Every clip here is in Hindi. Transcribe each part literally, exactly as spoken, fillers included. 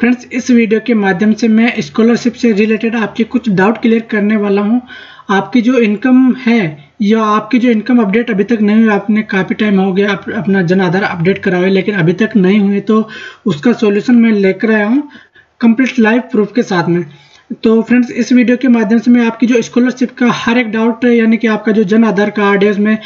फ्रेंड्स, इस वीडियो के माध्यम से मैं स्कॉलरशिप से रिलेटेड आपके कुछ डाउट क्लियर करने वाला हूं। आपकी जो इनकम है या आपकी जो इनकम अपडेट अभी तक नहीं हुई, आपने काफ़ी टाइम हो गया आप अपना जनाधार अपडेट कराए लेकिन अभी तक नहीं हुई, तो उसका सॉल्यूशन मैं लेकर आया हूँ कंप्लीट लाइव प्रूफ के साथ में। तो फ्रेंड्स, इस वीडियो के माध्यम से मैं आपकी जो स्कॉलरशिप का हर एक डाउट, यानी कि आपका जो जन आधार कार्ड है उसमें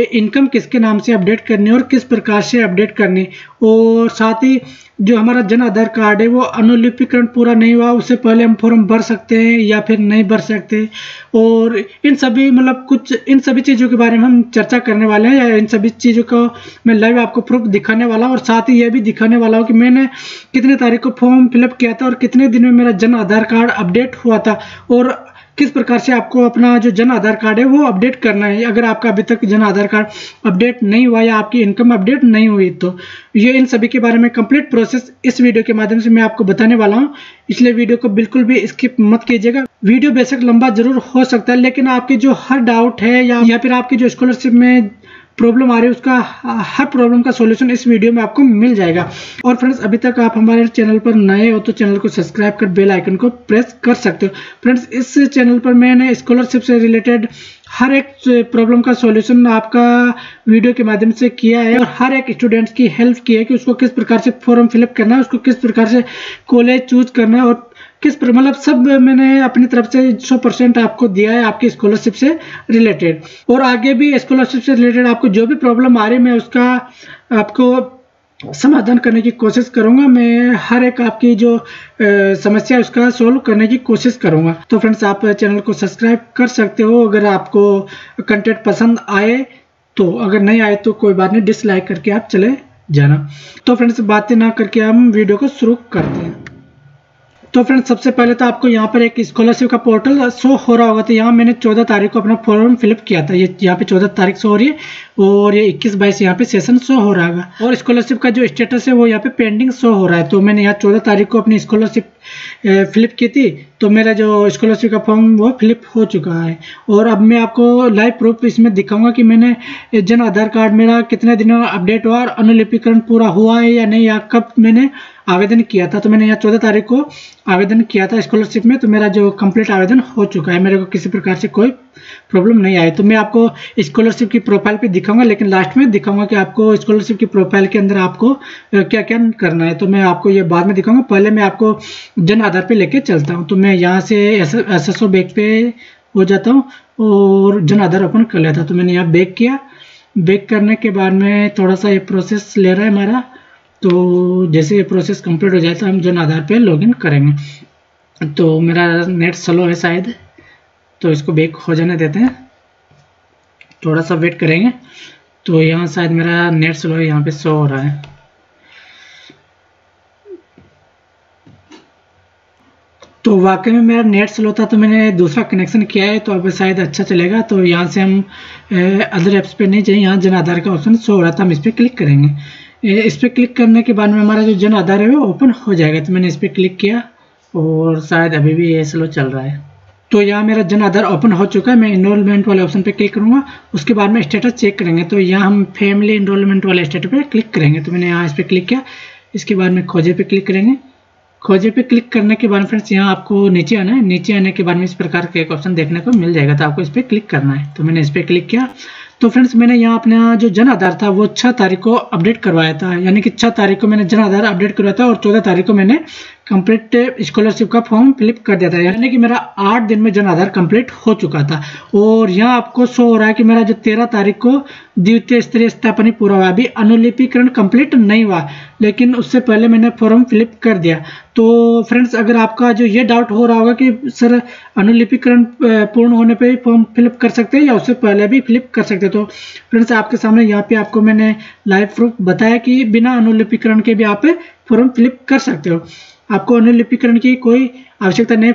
इनकम किसके नाम से अपडेट करनी और किस प्रकार से अपडेट करनी, और साथ ही जो हमारा जन आधार कार्ड है वो अनुलिपिकरण पूरा नहीं हुआ उससे पहले हम फॉर्म भर सकते हैं या फिर नहीं भर सकते, और इन सभी मतलब कुछ इन सभी चीज़ों के बारे में हम चर्चा करने वाले हैं। या इन सभी चीज़ों का मैं लाइव आपको प्रूफ दिखाने वाला हूँ और साथ ही यह भी दिखाने वाला हूँ कि मैंने कितने तारीख को फॉर्म फिलअप किया था और कितने दिन में मेरा जन आधार कार्ड अपडेट हुआ था और किस प्रकार से आपको अपना जो जन आधार कार्ड है वो अपडेट करना है अगर आपका अभी तक जन आधार कार्ड अपडेट नहीं हुआ या आपकी इनकम अपडेट नहीं हुई। तो ये इन सभी के बारे में कंप्लीट प्रोसेस इस वीडियो के माध्यम से मैं आपको बताने वाला हूँ, इसलिए वीडियो को बिल्कुल भी स्किप मत कीजिएगा। वीडियो बेशक लंबा जरूर हो सकता है लेकिन आपके जो हर डाउट है या, या फिर आपकी जो स्कॉलरशिप में प्रॉब्लम आ रही है उसका हर प्रॉब्लम का सॉल्यूशन इस वीडियो में आपको मिल जाएगा। और फ्रेंड्स, अभी तक आप हमारे चैनल पर नए हो तो चैनल को सब्सक्राइब कर बेल आइकन को प्रेस कर सकते हो। फ्रेंड्स, इस चैनल पर मैंने स्कॉलरशिप से रिलेटेड हर एक प्रॉब्लम का सॉल्यूशन आपका वीडियो के माध्यम से किया है और हर एक स्टूडेंट की हेल्प की है कि उसको किस प्रकार से फॉर्म फिलअप करना है, उसको किस प्रकार से कॉलेज चूज करना है और किस पर मतलब सब मैंने अपनी तरफ से सौ परसेंट आपको दिया है आपकी स्कॉलरशिप से रिलेटेड। और आगे भी स्कॉलरशिप से रिलेटेड आपको जो भी प्रॉब्लम आ रही है मैं उसका आपको समाधान करने की कोशिश करूंगा। मैं हर एक आपकी जो समस्या है उसका सॉल्व करने की कोशिश करूंगा। तो फ्रेंड्स, आप चैनल को सब्सक्राइब कर सकते हो अगर आपको कंटेंट पसंद आए, तो अगर नहीं आए तो कोई बात नहीं, डिसलाइक करके आप चले जाना। तो फ्रेंड्स, बातें ना करके हम वीडियो को शुरू करते हैं। तो फ्रेंड्स, सबसे पहले तो आपको यहाँ पर एक स्कॉलरशिप का पोर्टल शो हो रहा होगा, तो यहाँ मैंने चौदह तारीख को अपना फॉर्म फिलअप किया था। ये यह यहाँ पे चौदह तारीख शो हो रही है और ये इक्कीस बाईस यहाँ पे सेशन शो हो रहा है और स्कॉलरशिप का जो स्टेटस है वो यहाँ पे पेंडिंग शो हो रहा है। तो मैंने यहाँ चौदह तारीख को अपनी स्कॉलरशिप फिलिप की थी, तो मेरा जो स्कॉलरशिप का फॉर्म वो फिलिप हो चुका है और अब मैं आपको लाइव प्रूफ इसमें दिखाऊंगा कि मैंने जन आधार कार्ड मेरा कितने दिनों में अपडेट हुआ और अनुलिपिकरण पूरा हुआ है या नहीं, या कब मैंने आवेदन किया था। तो मैंने यहाँ चौदह तारीख को आवेदन किया था स्कॉलरशिप में, तो मेरा जो कंप्लीट आवेदन हो चुका है, मेरे को किसी प्रकार से कोई प्रॉब्लम नहीं आई। तो मैं आपको स्कॉलरशिप की प्रोफाइल पे दिखाऊंगा लेकिन लास्ट में दिखाऊंगा कि आपको स्कॉलरशिप की प्रोफाइल के अंदर आपको क्या क्या करना है, तो मैं आपको ये बाद में दिखाऊंगा। पहले मैं आपको जन आधार पे लेके चलता हूँ। तो मैं यहाँ से एस एस ओ बैग पे हो जाता हूँ और जन आधार ओपन कर लेता हूँ। तो मैंने यहाँ बैग किया, बैग करने के बाद में थोड़ा सा ये प्रोसेस ले रहा है हमारा, तो जैसे ये प्रोसेस कंप्लीट हो जाए तो हम जन आधार पे लॉगिन करेंगे। तो मेरा नेट स्लो है शायद, तो इसको बैक हो जाने देते हैं, थोड़ा सा वेट करेंगे। तो यहाँ शायद मेरा नेट स्लो है, यहाँ पे शो हो रहा है। तो वाकई में मेरा नेट स्लो था, तो मैंने दूसरा कनेक्शन किया है, तो अब शायद अच्छा चलेगा। तो यहाँ से हम अदर एप्स पे नहीं चाहिए, यहाँ जन आधार का ऑप्शन शो हो रहा था, हम इस पर क्लिक करेंगे। इस पर क्लिक करने के बाद में हमारा जो जन आधार है वो ओपन हो जाएगा। तो मैंने इस पर क्लिक किया और शायद अभी भी ये स्लो चल रहा है। तो यहाँ मेरा जन आधार ओपन हो चुका है। मैं इनरोलमेंट वाले ऑप्शन पे क्लिक करूँगा, उसके बाद में स्टेटस चेक करेंगे। तो यहाँ हम फैमिली इनरोलमेंट वाले स्टेटस पे क्लिक करेंगे। तो मैंने यहाँ इस पर क्लिक किया, इसके बाद में खोजे पे क्लिक करेंगे। खोजे पे क्लिक करने के बाद फ्रेंड्स यहाँ आपको नीचे आना है, नीचे आने के बाद में इस प्रकार का एक ऑप्शन देखने को मिल जाएगा, तो आपको इस पर क्लिक करना है। तो मैंने इस पर क्लिक किया। तो फ्रेंड्स, मैंने यहाँ अपना जो जन आधार था वो छः तारीख को अपडेट करवाया था, यानी कि छः तारीख को मैंने जन आधार अपडेट करवाया था और चौदह तारीख को मैंने कंप्लीट स्कॉलरशिप का फॉर्म फिलिप कर दिया था, यानी कि मेरा आठ दिन में जन आधार कंप्लीट हो चुका था। और यहाँ आपको शो हो रहा है कि मेरा जो तेरह तारीख को द्वितीय स्तरीय स्थापना पूरा हुआ, अभी अनुलिपिकरण कंप्लीट नहीं हुआ लेकिन उससे पहले मैंने फॉर्म फिलिप कर दिया। तो फ्रेंड्स, अगर आपका जो ये डाउट हो रहा होगा कि सर अनुलिपिकरण पूर्ण होने पर फॉर्म फिलिप कर सकते हैं या उससे पहले भी फिलिप कर सकते हैं, तो फ्रेंड्स आपके सामने यहाँ पे आपको मैंने लाइव प्रूफ बताया कि बिना अनुलिपिकरण के भी आप फॉर्म फिलिप कर सकते हो। आपको अनुलिपिकरण की कोई आवश्यकता नहीं,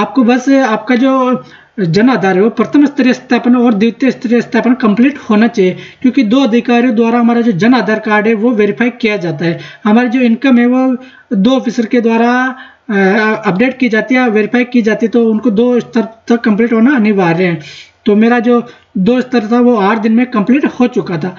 आपको बस आपका जो जन आधार है वो प्रथम स्तरीय स्थापना और द्वितीय स्तरीय स्थापना कंप्लीट होना चाहिए, क्योंकि दो अधिकारियों द्वारा हमारा जो जन आधार कार्ड है वो वेरीफाई किया जाता है। हमारी जो इनकम है वो दो ऑफिसर के द्वारा अपडेट की जाती है, वेरीफाई की जाती है, तो उनको दो स्तर तक कंप्लीट होना अनिवार्य है। तो मेरा जो दो स्तर था वो आठ दिन में कंप्लीट हो चुका था।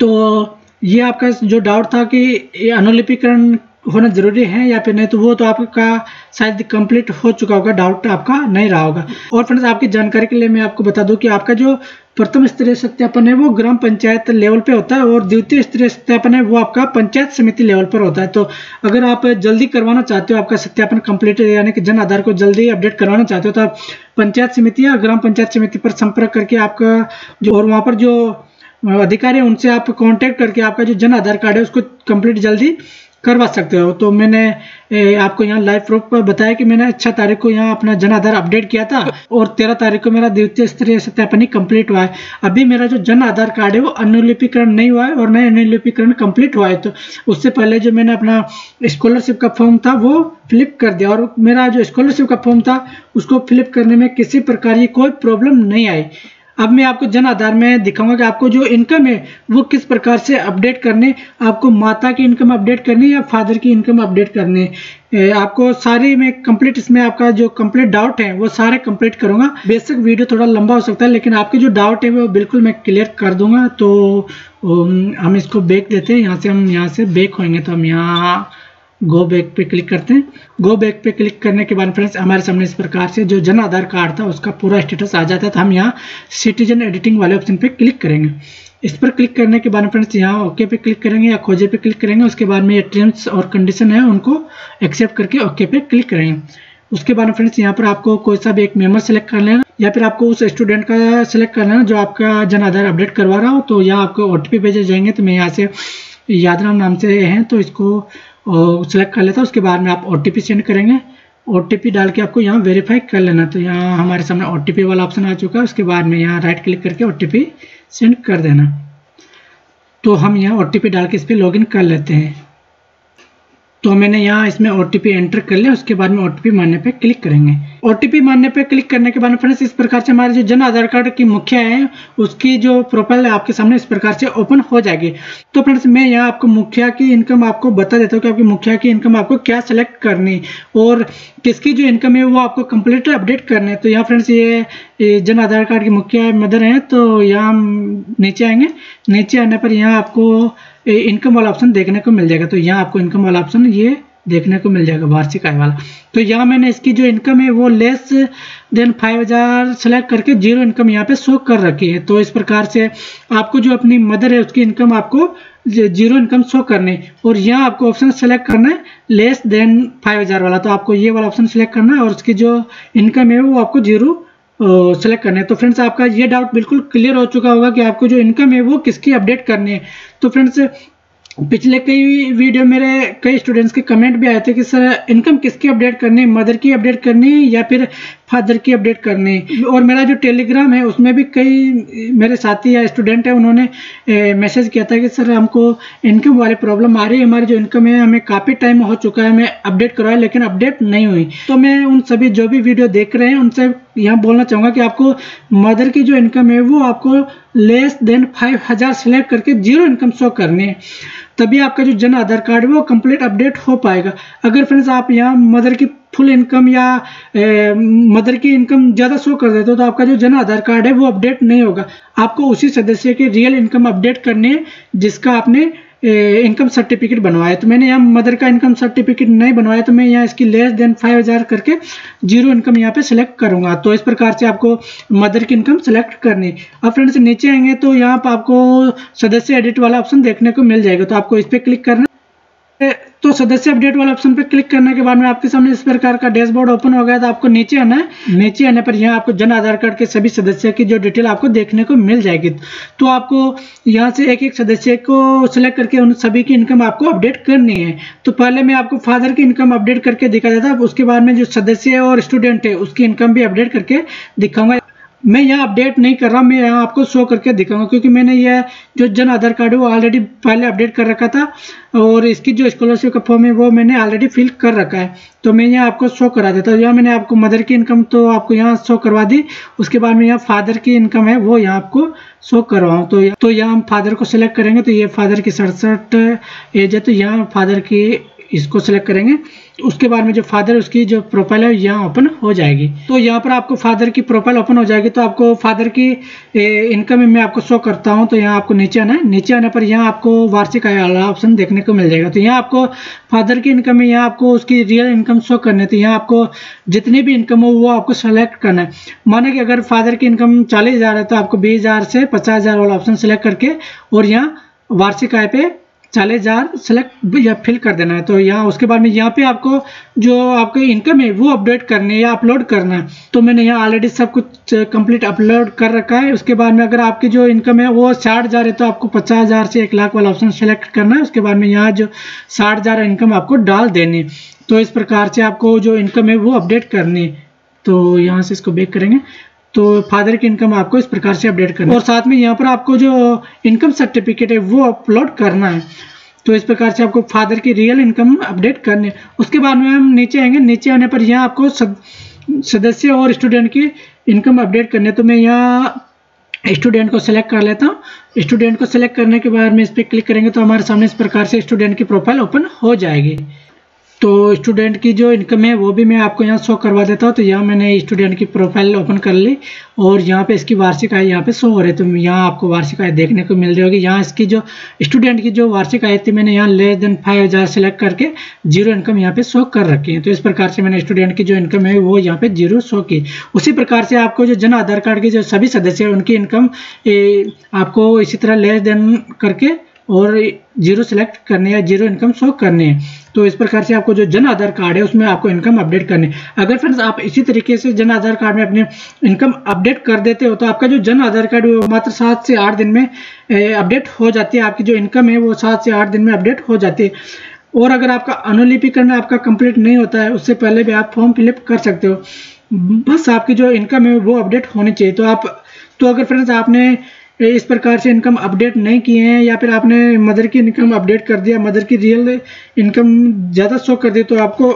तो ये आपका जो डाउट था कि अनुलिपिकरण होना जरूरी है या फिर नहीं, तो वो तो आपका शायद कंप्लीट हो चुका होगा, डाउट आपका नहीं रहा होगा। और फ्रेंड्स आपकी जानकारी के लिए मैं आपको बता दूं कि आपका जो प्रथम स्तरीय सत्यापन है वो ग्राम पंचायत लेवल पे होता है और द्वितीय स्तरीय सत्यापन है वो आपका पंचायत समिति लेवल पर होता है। तो अगर आप जल्दी करवाना चाहते हो, आपका सत्यापन कंप्लीट यानी कि जन आधार को जल्दी अपडेट करवाना चाहते हो, तो आप पंचायत समिति या ग्राम पंचायत समिति पर संपर्क करके आपका जो और वहाँ पर जो अधिकारी है उनसे आप कॉन्टैक्ट करके आपका जो जन आधार कार्ड है उसको कंप्लीट जल्दी करवा सकते हो। तो मैंने आपको यहाँ लाइव प्रूफ पर बताया कि मैंने छह तारीख को यहाँ अपना जन आधार अपडेट किया था और तेरह तारीख को मेरा द्वितीय स्तरीय सत्यापन कंप्लीट हुआ है। अभी मेरा जो जन आधार कार्ड है वो अनुलिपिकरण नहीं हुआ है और नए अनुलिपिकरण कंप्लीट हुआ है। तो उससे पहले जो मैंने अपना स्कॉलरशिप का फॉर्म था वो फिलिप कर दिया और मेरा जो स्कॉलरशिप का फॉर्म था उसको फिलिप करने में किसी प्रकार की कोई प्रॉब्लम नहीं आई। अब मैं आपको जन आधार में दिखाऊंगा कि आपको जो इनकम है वो किस प्रकार से अपडेट करने, आपको माता की इनकम अपडेट करनी है या फादर की इनकम अपडेट करनी है, आपको सारी में कंप्लीट इसमें आपका जो कंप्लीट डाउट है वो सारे कंप्लीट करूंगा। बेशक वीडियो थोड़ा लंबा हो सकता है लेकिन आपके जो डाउट है वो बिल्कुल मैं क्लियर कर दूंगा। तो हम इसको बैक देते हैं, यहाँ से हम यहाँ से बैक होंगे तो हम यहाँ गो बैक पे क्लिक करते हैं। गो बैक पे क्लिक करने के बाद फ्रेंड्स हमारे सामने इस प्रकार से जो जन आधार कार्ड था उसका पूरा स्टेटस आ जाता है। तो हम यहाँ सिटीजन एडिटिंग वाले ऑप्शन पे क्लिक करेंगे। इस पर क्लिक करने के बाद फ्रेंड्स यहाँ ओके पे क्लिक करेंगे या खोजे पे क्लिक करेंगे। उसके बाद में ये टर्म्स और कंडीशन है उनको एक्सेप्ट करके ओके पे क्लिक करेंगे। उसके बाद फ्रेंड्स यहाँ पर आपको कोई सा भी एक मेंबर सेलेक्ट कर लेना या फिर आपको उस स्टूडेंट का सिलेक्ट कर लेना जो आपका जन आधार अपडेट करवा रहा हो। तो यहाँ आपको ओ टी पी भेजे जाएंगे। तो मैं यहाँ से यादराम नाम से हैं तो इसको और सेलेक्ट कर लेता है। उसके बाद में आप ओ टी पी सेंड करेंगे, ओ टी पी डाल के आपको यहाँ वेरीफाई कर लेना। तो यहाँ हमारे सामने ओ टी पी वाला ऑप्शन आ चुका है। उसके बाद में यहाँ राइट क्लिक करके ओ टी पी सेंड कर देना। तो हम यहाँ ओ टी पी डाल के इस पर लॉगिन कर लेते हैं। तो मैंने यहाँ इसमें ओ टी पी एंटर कर लिया। उसके बाद में ओ टी पी मानने पे क्लिक करेंगे। ओ टी पी मानने पे क्लिक करने के बाद फ्रेंड्स इस प्रकार से हमारे जो जन आधार कार्ड की मुखिया है उसकी जो प्रोफाइल है आपके सामने इस प्रकार से ओपन हो जाएगी। तो फ्रेंड्स मैं यहाँ आपको मुखिया की इनकम आपको बता देता हूँ कि आपकी मुखिया की इनकम आपको क्या सेलेक्ट करनी और किसकी जो इनकम है वो आपको कंप्लीट अपडेट करनी है। तो यहाँ फ्रेंड्स ये जन आधार कार्ड की मुखिया मदर हैं। तो यहाँ नीचे आएंगे, नीचे आने पर यहाँ आपको इनकम वाला ऑप्शन देखने को मिल जाएगा। तो यहाँ आपको इनकम वाला ऑप्शन ये देखने को मिल जाएगा, वार्षिक आय वाला। तो यहाँ मैंने इसकी जो इनकम है वो लेस देन फाइव हज़ार सेलेक्ट करके जीरो इनकम यहाँ पे शो कर रखी है। तो इस प्रकार से आपको जो अपनी मदर है उसकी इनकम आपको जीरो इनकम शो करनी और यहाँ आपको ऑप्शन सेलेक्ट करना है लेस देन फाइव हज़ार वाला। तो आपको ये वाला ऑप्शन सेलेक्ट करना है और उसकी जो इनकम है वो आपको जीरो सेलेक्ट करना है। तो फ्रेंड्स आपका ये डाउट बिल्कुल क्लियर हो चुका होगा कि आपको जो इनकम है वो किसकी अपडेट करनी है। तो फ्रेंड्स पिछले कई वीडियो मेरे कई स्टूडेंट्स के कमेंट भी आए थे कि सर इनकम किसकी अपडेट करनी है, मदर की अपडेट करनी है या फिर फादर की अपडेट करनी है। और मेरा जो टेलीग्राम है उसमें भी कई मेरे साथी या स्टूडेंट हैं उन्होंने मैसेज किया था कि सर हमको इनकम वाली प्रॉब्लम आ रही है, हमारी जो इनकम है हमें काफ़ी टाइम हो चुका है, हमें अपडेट करवाया लेकिन अपडेट नहीं हुई। तो मैं उन सभी जो भी वीडियो देख रहे हैं उनसे यहाँ बोलना चाहूँगा कि आपको मदर की जो इनकम है वो आपको लेस देन फाइव हज़ार सेलेक्ट करके जीरो इनकम शो करनी है, तभी आपका जो जन आधार कार्ड है वो कंप्लीट अपडेट हो पाएगा। अगर फ्रेंड्स आप यहाँ मदर की फुल इनकम या ए, मदर की इनकम ज़्यादा शो कर देते हो तो आपका जो जन आधार कार्ड है वो अपडेट नहीं होगा। आपको उसी सदस्य की रियल इनकम अपडेट करनी है जिसका आपने इनकम सर्टिफिकेट बनवाया। तो मैंने यहाँ मदर का इनकम सर्टिफिकेट नहीं बनवाया तो मैं यहाँ इसकी लेस देन फाइव हज़ार करके जीरो इनकम यहाँ पे सिलेक्ट करूँगा। तो इस प्रकार से आपको मदर की इनकम सेलेक्ट करनी। अब फ्रेंड्स नीचे आएंगे तो यहाँ पर आपको सदस्य एडिट वाला ऑप्शन देखने को मिल जाएगा। तो आपको इस पर क्लिक करना। तो सदस्य अपडेट वाला ऑप्शन पर क्लिक करने के बाद में आपके सामने इस प्रकार का डैशबोर्ड ओपन हो गया। तो आपको नीचे आना है, नीचे आने पर यहाँ आपको जन आधार कार्ड के सभी सदस्य की जो डिटेल आपको देखने को मिल जाएगी। तो आपको यहाँ से एक एक सदस्य को सिलेक्ट करके उन सभी की इनकम आपको अपडेट करनी है। तो पहले मैं आपको फादर की इनकम अपडेट करके दिखा देता, उसके बाद में जो सदस्य और स्टूडेंट है उसकी इनकम भी अपडेट करके दिखाऊंगा। मैं यहाँ अपडेट नहीं कर रहा, मैं यहाँ आपको शो करके दिखाऊंगा क्योंकि मैंने यह जो जन आधार कार्ड है वो ऑलरेडी पहले अपडेट कर रखा था और इसकी जो स्कॉलरशिप का फॉर्म है वो मैंने ऑलरेडी फिल कर रखा है। तो मैं यहाँ आपको शो करा देता हूँ। यहाँ मैंने आपको मदर की इनकम तो आपको यहाँ शो करवा दी, उसके बाद में यहाँ फादर की इनकम है वो यहाँ आपको शो करवाऊँ। तो यहाँ तो यहाँ हम फादर को सिलेक्ट करेंगे। तो ये फादर की सड़सठ एज है, तो यहाँ फादर की इसको सेलेक्ट करेंगे तो उसके बाद में जो फादर उसकी जो प्रोफाइल है यहाँ ओपन हो जाएगी। तो यहाँ पर आपको फादर की प्रोफाइल ओपन हो जाएगी। तो आपको फादर की इनकम मैं आपको शो करता हूँ। तो यहाँ आपको नीचे आना है, नीचे आने पर यहाँ आपको वार्षिक आय वाला ऑप्शन देखने को मिल जाएगा। तो यहाँ आपको फादर की इनकम में यहाँ आपको उसकी रियल इनकम शो करनी है। तो यहाँ आपको जितनी भी इनकम हो वो आपको सेलेक्ट करना है। माना कि अगर फादर की इनकम चालीस हज़ार है तो आपको बीस हज़ार से पचास हज़ार वाला ऑप्शन सेलेक्ट करके और यहाँ वार्षिक आय पे चालीस हज़ार सेलेक्ट या फिल कर देना है। तो यहाँ उसके बाद में यहाँ पे आपको जो आपकी इनकम है वो अपडेट करनी है या अपलोड करना है। तो मैंने यहाँ ऑलरेडी सब कुछ कंप्लीट अपलोड कर रखा है। उसके बाद में अगर आपकी जो इनकम है वो साठ हज़ार है तो आपको पचास हज़ार से एक लाख वाला ऑप्शन सेलेक्ट करना है। उसके बाद में यहाँ जो साठ हज़ार इनकम आपको डाल देनी। तो इस प्रकार से आपको जो इनकम है वो अपडेट करनी। तो यहाँ से इसको बैक करेंगे तो फादर की इनकम आपको इस प्रकार से अपडेट करना है और साथ में यहाँ पर आपको जो इनकम सर्टिफिकेट है वो अपलोड करना है। तो इस प्रकार से आपको फादर की रियल इनकम अपडेट करनी है। उसके बाद में हम नीचे आएंगे, नीचे आने पर यहाँ आपको सदस्य और स्टूडेंट की इनकम अपडेट करनी है। तो मैं यहाँ स्टूडेंट को सिलेक्ट कर लेता हूँ। स्टूडेंट को सिलेक्ट करने के बाद में इस पर क्लिक करेंगे तो हमारे सामने इस प्रकार से स्टूडेंट की प्रोफाइल ओपन हो जाएगी। तो स्टूडेंट की जो इनकम है वो भी मैं आपको यहाँ शो करवा देता हूँ। तो यहाँ मैंने स्टूडेंट की प्रोफाइल ओपन कर ली और यहाँ पे इसकी वार्षिक आय यहाँ पे शो हो रही है। तो यहाँ आपको वार्षिक आय देखने को मिल रही होगी। यहाँ इसकी जो स्टूडेंट की जो वार्षिक आय थी मैंने यहाँ लेस देन फाइव हज़ार सेलेक्ट करके जीरो इनकम यहाँ पे शो कर रखी है। तो इस प्रकार से मैंने स्टूडेंट की जो इनकम है वो यहाँ पे जीरो शो की। उसी प्रकार से आपको जो जन आधार कार्ड के जो सभी सदस्य हैं उनकी इनकम आपको इसी तरह लेस देन करके और जीरो सेलेक्ट करने या जीरो इनकम शो करने है। तो इस प्रकार से आपको जो जन आधार कार्ड है उसमें आपको इनकम अपडेट करनी है। अगर फ्रेंड्स आप इसी तरीके से जन आधार कार्ड में अपने इनकम अपडेट कर देते हो तो आपका जो जन आधार कार्ड है वो मात्र सात से आठ दिन में अपडेट हो जाती है। आपकी जो इनकम है वो सात से आठ दिन में अपडेट हो जाती है। और अगर आपका अनुलिपिकरण आपका कंप्लीट नहीं होता है उससे पहले भी आप फॉर्म फिलअप कर सकते हो। बस आपकी जो इनकम है वो अपडेट होनी चाहिए। तो आप तो अगर फ्रेंड्स आपने इस प्रकार से इनकम अपडेट नहीं किए हैं या फिर आपने मदर की इनकम अपडेट कर दिया, मदर की रियल इनकम ज़्यादा शो कर दी, तो आपको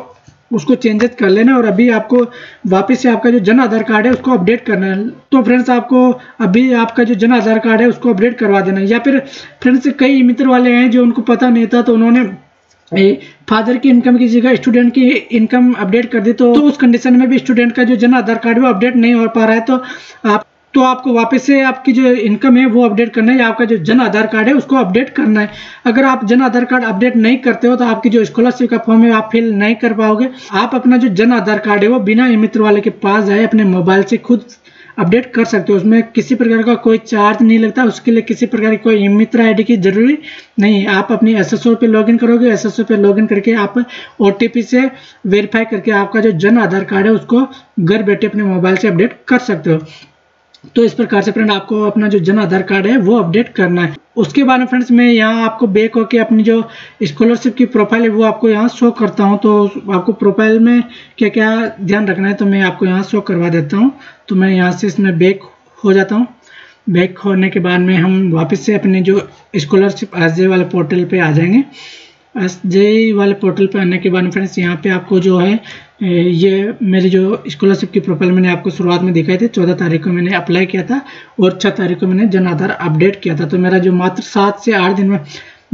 उसको चेंजेस कर लेना और अभी आपको वापस से आपका जो जन आधार कार्ड है उसको अपडेट करना है। तो फ्रेंड्स आपको अभी आपका जो जन आधार कार्ड है उसको अपडेट करवा देना है। या फिर फ्रेंड्स कई मित्र वाले हैं जो उनको पता नहीं था तो उन्होंने फादर की इनकम की जगह स्टूडेंट की इनकम अपडेट कर दी। तो, तो उस कंडीशन में भी स्टूडेंट का जो जन आधार कार्ड है वो अपडेट नहीं हो पा रहा है। तो आप तो आपको वापस से आपकी जो इनकम है वो अपडेट करना है या आपका जो जन आधार कार्ड है उसको अपडेट करना है। अगर आप जन आधार कार्ड अपडेट नहीं करते हो तो आपकी जो स्कॉलरशिप का फॉर्म है आप फिल नहीं कर पाओगे। आप अपना जो जन आधार कार्ड है वो बिना मित्र वाले के पास जाए अपने मोबाइल से खुद अपडेट कर सकते हो। उसमें किसी प्रकार का कोई चार्ज नहीं लगता। उसके लिए किसी प्रकार की कोई मित्र आईडी की जरूरी नहीं। आप अपनी एसएसओ पे लॉगिन करोगे, एसएसओ पे लॉगिन करके आप ओटीपी से वेरीफाई करके आपका जो जन आधार कार्ड है उसको घर बैठे अपने मोबाइल से अपडेट कर सकते हो। तो इस प्रकार से फ्रेंड आपको अपना जो जन आधार कार्ड है वो अपडेट करना है। उसके बाद में फ्रेंड्स मैं यहाँ आपको बैक होकर अपनी जो स्कॉलरशिप की प्रोफाइल है वो आपको यहाँ शो करता हूँ। तो आपको प्रोफाइल में क्या क्या ध्यान रखना है तो मैं आपको यहाँ शो करवा देता हूँ। तो मैं यहाँ से इसमें बैक हो जाता हूँ। बैक होने के बाद में हम वापस से अपने जो स्कॉलरशिप एस जे वाले पोर्टल पर आ जाएंगे। एस जे वाले पोर्टल पर आने के बाद फ्रेंड्स यहाँ पर आपको जो है ये मेरी जो स्कॉलरशिप की प्रोफाइल मैंने आपको शुरुआत में दिखाई थी। चौदह तारीख को मैंने अप्लाई किया था और छह तारीख को मैंने जन आधार अपडेट किया था। तो मेरा जो मात्र सात से आठ दिन में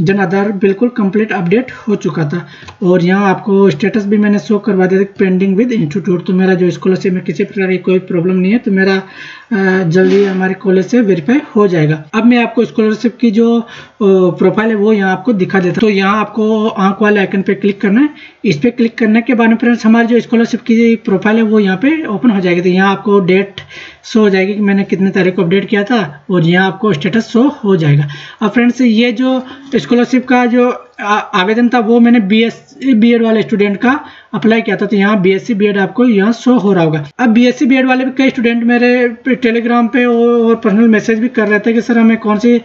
जन आधार बिल्कुल कंप्लीट अपडेट हो चुका था। और यहाँ आपको स्टेटस भी मैंने शो करवा दिया था पेंडिंग विद इंस्टीट्यूट। तो मेरा जो स्कॉलरशिप में किसी प्रकार की कोई प्रॉब्लम नहीं है। तो मेरा जल्दी हमारे कॉलेज से वेरीफाई हो जाएगा। अब मैं आपको स्कॉलरशिप की जो प्रोफाइल है वो यहाँ आपको दिखा देता हूँ। तो यहाँ आपको आंख वाले आइकन पे क्लिक करना है। इस पर क्लिक करने के बाद में फ्रेंड्स हमारी जो स्कॉलरशिप की प्रोफाइल है वो यहाँ पे ओपन हो जाएगी। तो यहाँ आपको डेट शो हो जाएगी कि मैंने कितने तारीख को अपडेट किया था और यहाँ आपको स्टेटस शो हो जाएगा। अब फ्रेंड्स ये जो स्कॉलरशिप का जो आवेदन था वो मैंने B S C B Ed वाले स्टूडेंट का अप्लाई किया था। तो यहाँ B S C B Ed आपको यहाँ शो हो रहा होगा। अब B S C B Ed वाले भी कई स्टूडेंट मेरे टेलीग्राम पे और पर्सनल मैसेज भी कर रहे थे कि सर हमें कौन सी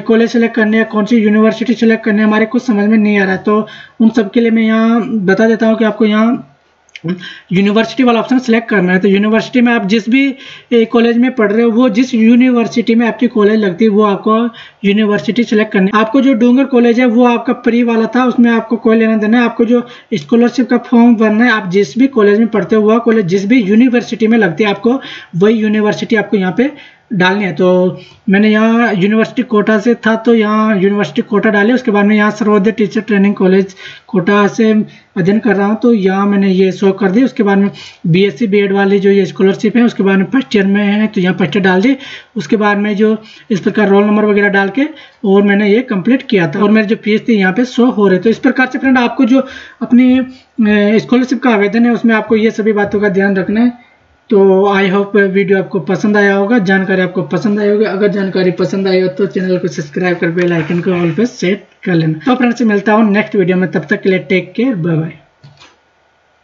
कॉलेज सेलेक्ट करनी है, कौन सी यूनिवर्सिटी सेलेक्ट करनी है, हमारे कुछ समझ में नहीं आ रहा। तो उन सबके लिए मैं यहाँ बता देता हूँ कि आपको यहाँ यूनिवर्सिटी वाला ऑप्शन सेलेक्ट करना है। तो यूनिवर्सिटी में आप जिस भी कॉलेज में पढ़ रहे हो वो जिस यूनिवर्सिटी में आपकी कॉलेज लगती है वो आपको यूनिवर्सिटी सेलेक्ट करनी है। आपको जो डूंगर कॉलेज है वो आपका प्री वाला था, उसमें आपको कोई लेना देना है। आपको जो स्कॉलरशिप का फॉर्म भरना है आप जिस भी कॉलेज में पढ़ते हो वह कॉलेज जिस भी यूनिवर्सिटी में लगती है आपको वही यूनिवर्सिटी आपको यहाँ पे डालनी है। तो मैंने यहाँ यूनिवर्सिटी कोटा से था तो यहाँ यूनिवर्सिटी कोटा डाली, उसके बाद में यहाँ Sarvodaya teacher training college Kota से अध्ययन कर रहा हूँ तो यहाँ मैंने ये शो कर दी। उसके बाद में बीएससी बीएड वाली जो ये स्कॉलरशिप है उसके बाद में फर्स्ट ईयर में है तो यहाँ फर्स्ट ईयर डाल दी। उसके बाद में जो इस प्रकार रोल नंबर वगैरह डाल के और मैंने ये कंप्लीट किया था और मेरी जो फीस थी यहाँ पे शो हो रही। तो इस प्रकार से फ्रेंड आपको जो अपनी स्कॉलरशिप का आवेदन है उसमें आपको ये सभी बातों का ध्यान रखना है। तो आई होप वीडियो आपको पसंद आया होगा, जानकारी आपको पसंद आई होगी। अगर जानकारी पसंद आई हो तो चैनल को सब्सक्राइब कर बेल आइकन को ऑल पे सेट कर लेना। तो फ्रेंड्स से मिलता हूँ नेक्स्ट वीडियो में, तब तक के लिए टेक केयर, बाय बाय।